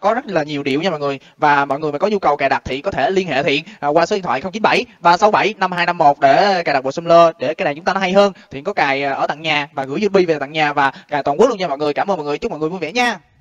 có rất là nhiều điệu nha mọi người. Và mọi người mà có nhu cầu cài đặt thì có thể liên hệ Thiện qua số điện thoại 0973675251 để cài đặt bộ Sumler, để cái này chúng ta nó hay hơn. Thiện có cài ở tận nhà và gửi USB về tận nhà và cài toàn quốc luôn nha mọi người. Cảm ơn mọi người, chúc mọi người vui vẻ nha.